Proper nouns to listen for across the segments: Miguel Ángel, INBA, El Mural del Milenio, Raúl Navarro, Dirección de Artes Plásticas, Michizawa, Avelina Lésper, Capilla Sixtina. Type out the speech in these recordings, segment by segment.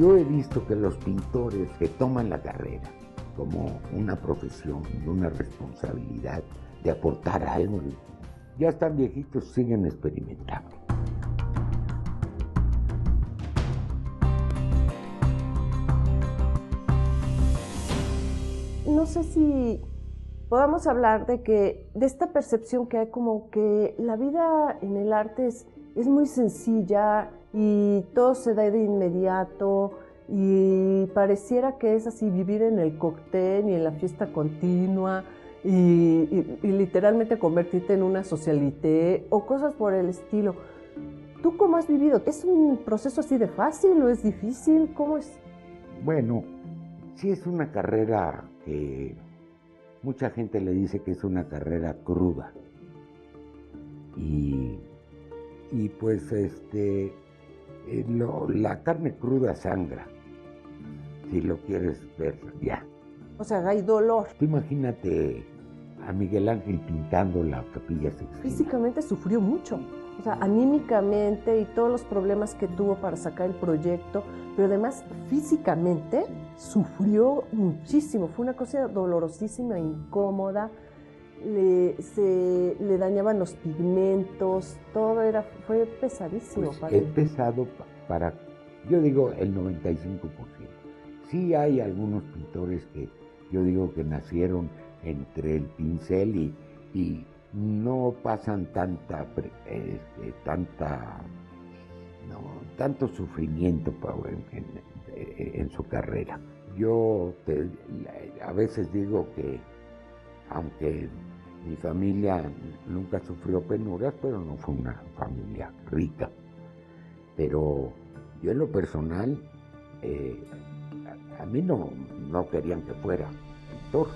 Yo he visto que los pintores que toman la carrera como una profesión, una responsabilidad de aportar algo, ya están viejitos, siguen experimentando. No sé si podamos hablar de esta percepción que hay como que la vida en el arte es muy sencilla y todo se da de inmediato y pareciera que es así vivir en el cóctel y en la fiesta continua y literalmente convertirte en una socialité o cosas por el estilo. ¿Tú cómo has vivido? ¿Es un proceso así de fácil o es difícil? ¿Cómo es? Bueno, sí es una carrera que mucha gente le dice que es una carrera cruda y pues la carne cruda sangra, si lo quieres ver ya. O sea, hay dolor. Tú imagínate a Miguel Ángel pintando la Capilla Sixtina. Físicamente sufrió mucho, o sea, anímicamente y todos los problemas que tuvo para sacar el proyecto, pero además físicamente sufrió muchísimo, fue una cosa dolorosísima, incómoda. Le dañaban los pigmentos, todo fue pesadísimo. Pues para pesado para, yo digo, el 95%. Sí hay algunos pintores que yo digo que nacieron entre el pincel y no pasan tanto sufrimiento en su carrera. Yo a veces digo que, aunque mi familia nunca sufrió penuras, pero no fue una familia rica. Pero yo en lo personal, a mí no querían que fuera pintor.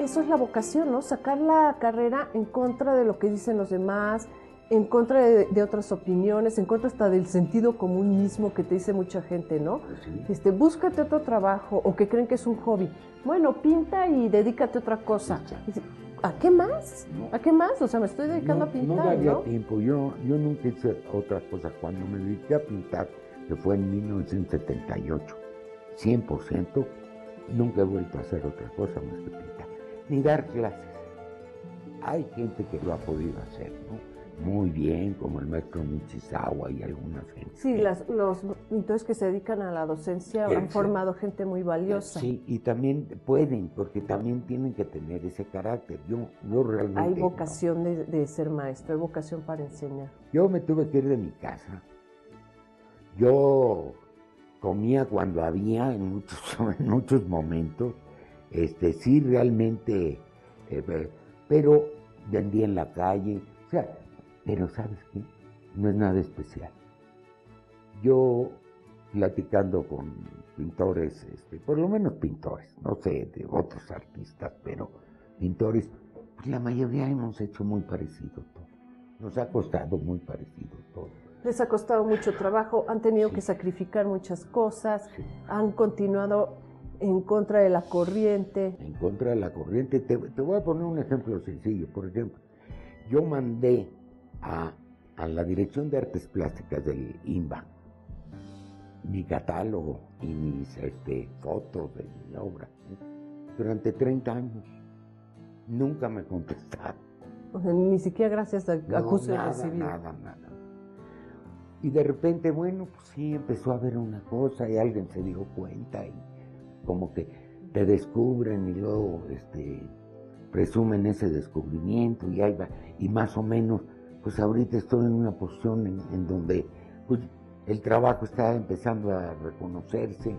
Eso es la vocación, ¿no? Sacar la carrera en contra de lo que dicen los demás, en contra de otras opiniones, en contra hasta del sentido común mismo que te dice mucha gente, ¿no? Sí. Búscate otro trabajo o que creen que es un hobby. Bueno, pinta y dedícate a otra cosa. Sí. ¿A qué más? No. ¿A qué más? O sea, me estoy dedicando a pintar, ¿no? No había tiempo. Yo nunca hice otras cosas. Cuando me dediqué a pintar, que fue en 1978, 100%, nunca he vuelto a hacer otra cosa más que pintar. Ni dar clases. Hay gente que lo ha podido hacer, ¿no? Muy bien, como el maestro Michizawa y algunas gente. Sí, los pintores que se dedican a la docencia han formado gente muy valiosa. Sí, y también pueden, porque también tienen que tener ese carácter. Yo realmente... Hay vocación de ser maestro, hay vocación para enseñar. Yo me tuve que ir de mi casa. Yo comía cuando había en muchos momentos. Sí, realmente, pero vendía en la calle, o sea, pero ¿sabes qué? No es nada especial. Yo, platicando con pintores, por lo menos pintores, no sé, de otros artistas, pero pintores, pues la mayoría hemos hecho muy parecido todo. Nos ha costado muy parecido todo. Les ha costado mucho trabajo, han tenido que sacrificar muchas cosas, han continuado... En contra de la corriente. En contra de la corriente. Te voy a poner un ejemplo sencillo. Por ejemplo, yo mandé a la Dirección de Artes Plásticas del INBA mi catálogo y mis fotos de mi obra. Durante 30 años nunca me contestaron. O sea, ni siquiera gracias a acuso de recibir. Nada. Y de repente, bueno, pues sí, empezó a haber una cosa y alguien se dio cuenta y como que te descubren y luego presumen ese descubrimiento y ahí va, y más o menos, pues ahorita estoy en una posición en donde pues, el trabajo está empezando a reconocerse.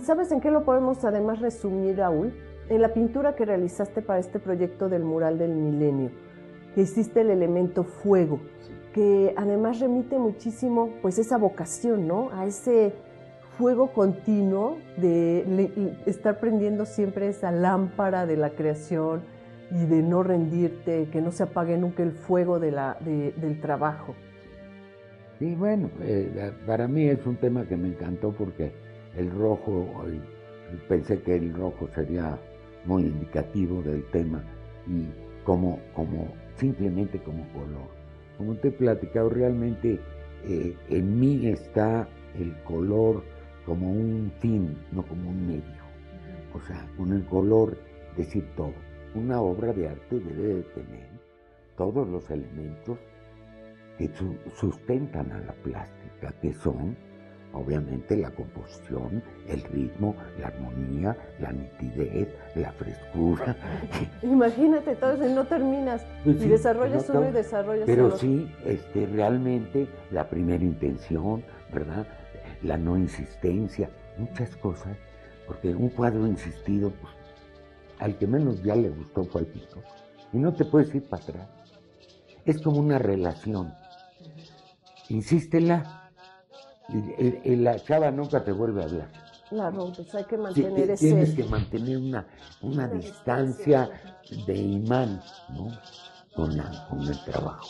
¿Y sabes en qué lo podemos además resumir, Raúl? En la pintura que realizaste para este proyecto del Mural del Milenio, que hiciste el elemento fuego, que además remite muchísimo, pues, esa vocación, ¿no? A ese fuego continuo de estar prendiendo siempre esa lámpara de la creación y de no rendirte, que no se apague nunca el fuego del trabajo. Y bueno, para mí es un tema que me encantó porque el rojo, pensé que el rojo sería muy indicativo del tema y simplemente como color. Como te he platicado, realmente en mí está el color como un fin, no como un medio. O sea, con el color decir todo. Una obra de arte debe de tener todos los elementos que sustentan a la plástica, que son obviamente la composición, el ritmo, la armonía, la nitidez, la frescura. Imagínate, todo eso, no terminas, pues y sí, desarrollas uno y desarrollas otro. Pero sí, realmente la primera intención, ¿verdad? La no insistencia, muchas cosas, porque un cuadro insistido, pues, al que menos ya le gustó fue al pintor, y no te puedes ir para atrás. Es como una relación, insístela. La chava nunca te vuelve a hablar. Claro, pues hay que mantener tienes que mantener una distancia de imán, ¿no? Con el trabajo.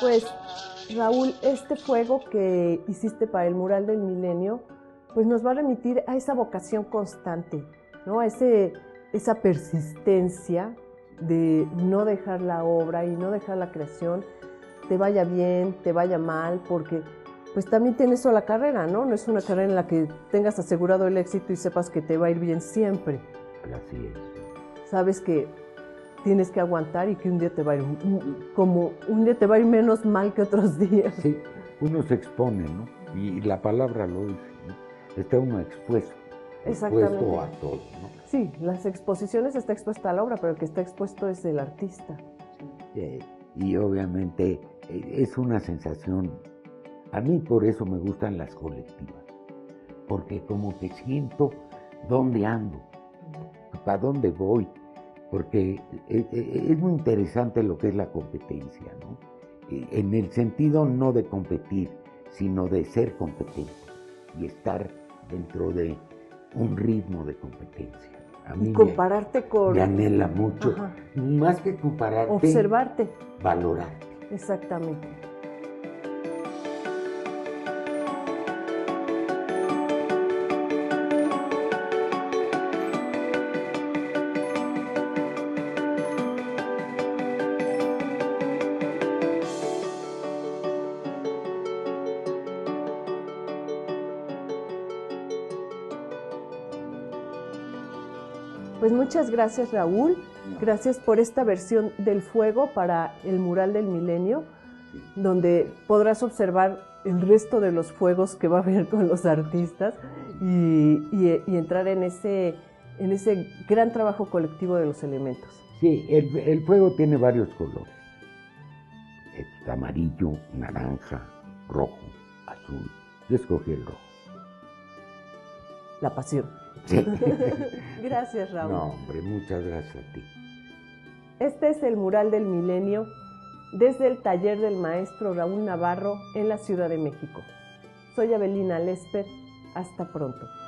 Pues, Raúl, este fuego que hiciste para el Mural del Milenio, pues nos va a remitir a esa vocación constante, ¿no? A esa persistencia de no dejar la obra y no dejar la creación, te vaya bien, te vaya mal, porque pues también tiene eso la carrera, ¿no? No es una carrera en la que tengas asegurado el éxito y sepas que te va a ir bien siempre. Así es. Sabes que tienes que aguantar y que un día te va a ir menos mal que otros días. Sí, uno se expone, ¿no? Y la palabra lo dice, ¿no? Está uno expuesto. Exactamente. Expuesto a todo, ¿no? Sí, las exposiciones está expuesta a la obra, pero el que está expuesto es el artista. Y obviamente es una sensación. A mí por eso me gustan las colectivas, porque como que siento dónde ando, para dónde voy, porque es muy interesante lo que es la competencia, ¿no? En el sentido no de competir, sino de ser competente y estar dentro de un ritmo de competencia. A mí compararte con... Me anhela mucho. Ajá. Más que compararte... Observarte. Valorarte. Exactamente. Pues muchas gracias, Raúl, gracias por esta versión del fuego para el Mural del Milenio, donde podrás observar el resto de los fuegos que va a haber con los artistas y entrar en ese gran trabajo colectivo de los elementos. Sí, el fuego tiene varios colores, es amarillo, naranja, rojo, azul. Yo escogí el rojo. La pasión. Sí. Gracias, Raúl. No, hombre, muchas gracias a ti. Este es el Mural del Milenio desde el taller del maestro Raúl Navarro en la Ciudad de México. Soy Avelina Lésper. Hasta pronto.